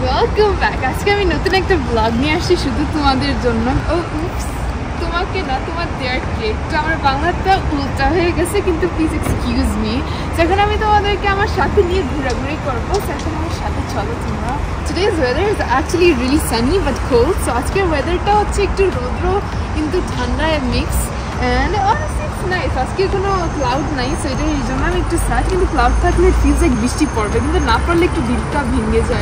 Welcome back. Today I am going to vlog Oh, oops. Please excuse me. So, today's weather is actually really sunny but cold. So, today's weather is a mix and honestly, it's nice. Today's cloud is nice. So, the cloud feels like bishti porbe. Kintu na porle ektu dilta bhinge joy.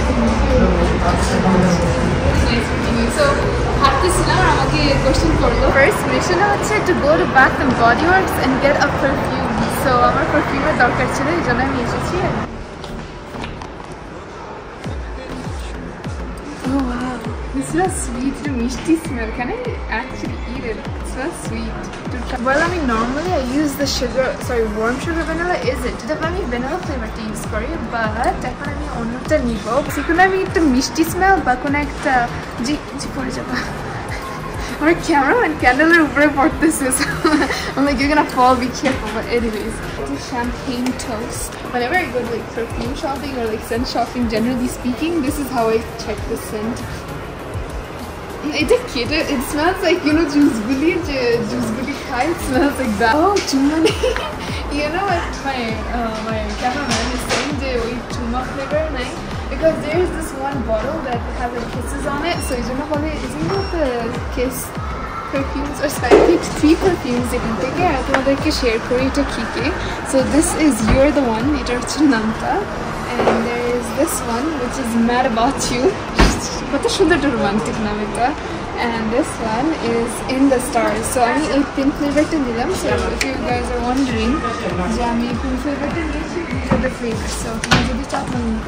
So, happy silam ar amake question korlo. First mission hocche to go to Bath and Body Works and get a perfume. So, amar perfume er dorkar chilo, ejonno ami eshechi. Oh wow, this is a sweet, the mishti smell. Can I actually eat it? It's so sweet. Well, I mean, normally I use the warm sugar vanilla isn't. That's why I vanilla flavor to use for it, but I don't need it. So, I mean, it's a misty smell, but I don't need it. My camera and candle are over about this. I'm like, you're gonna fall, be careful. But anyways, it's a champagne toast. Whenever I go to like perfume shopping or like scent shopping, generally speaking, this is how I check the scent. It smells like, you know, juice gully khai, it smells like that. Oh, chumani. You know what my cameraman is saying, the chuma flavor, right? Because there is this one bottle that has like kisses on it. So, you know, isn't it the kiss perfumes or spice? Three perfumes you can take it. I thought I could share for it. So, this is You're the One, it is Chinanta. And there is this one, which is Mad About You. What a romantic name. And this one is In the Stars. So I mean, a pink flavor to nilam. So if you guys are wondering, I mean, pink flavor to these are the flavors. So these are the top one.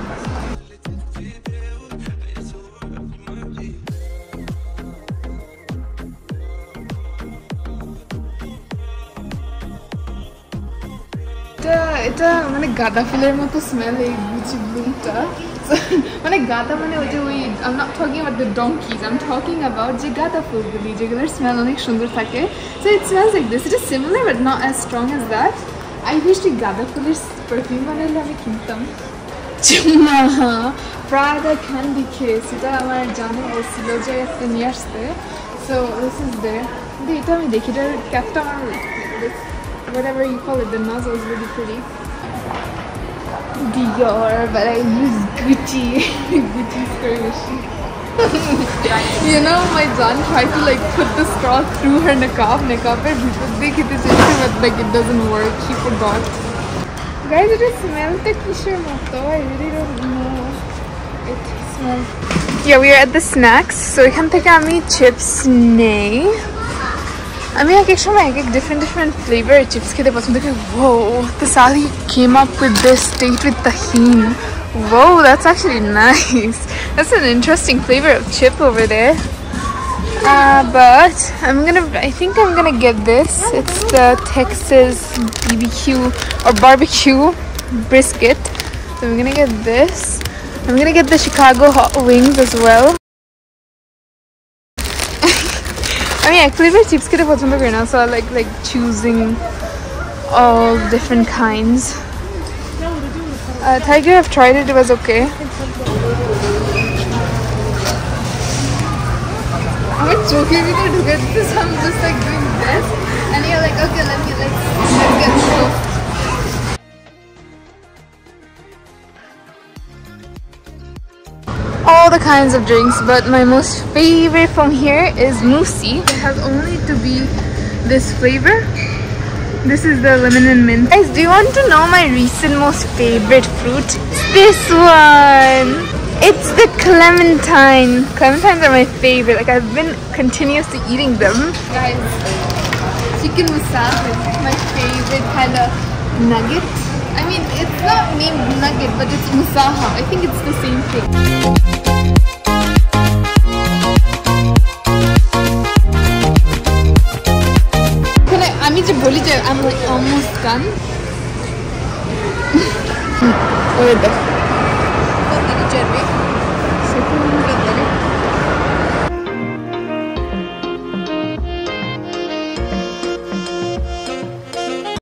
It's a gada filler smell like Gucci bloom. I'm not talking about the donkeys, I'm talking about the gada full smell. So it smells like this. It is similar but not as strong as that. I wish the gada fuller perfume Chuma Prada Candy Case. So this is there. Whatever you call it, the nozzle is really pretty. Dior, but I use Gucci. Gucci square machine. You know, my John tried to like put the straw through her niqab, but like it doesn't work. She forgot. Guys, it smells like kishore moto. I really don't know. It smells. Yeah, we are at the snacks. So we can take chips, nay. I mean, I different flavor chips. Whoa, Sally came up with this date with tahini. Whoa, that's actually nice. That's an interesting flavor of chip over there. But I think I'm gonna get this. It's the Texas barbecue brisket. So I'm gonna get this. I'm gonna get the Chicago hot wings as well. I mean, actually, I chips kete pachondo kori na, so I like choosing all different kinds. Tiger, I've tried it. It was okay. I'm joking because to get this, I'm just like doing this, and you're like, okay, let me get this. All the kinds of drinks, but my most favorite from here is moussi. It has only to be this flavor. This is the lemon and mint. Guys, do you want to know my recent most favorite fruit? It's this one. It's the clementine. Clementines are my favorite. Like, I've been continuously eating them. Guys, chicken masala is my favorite kind of nugget. I mean, it's not named nugget, but it's musaha. I think it's the same thing. I'm like almost done.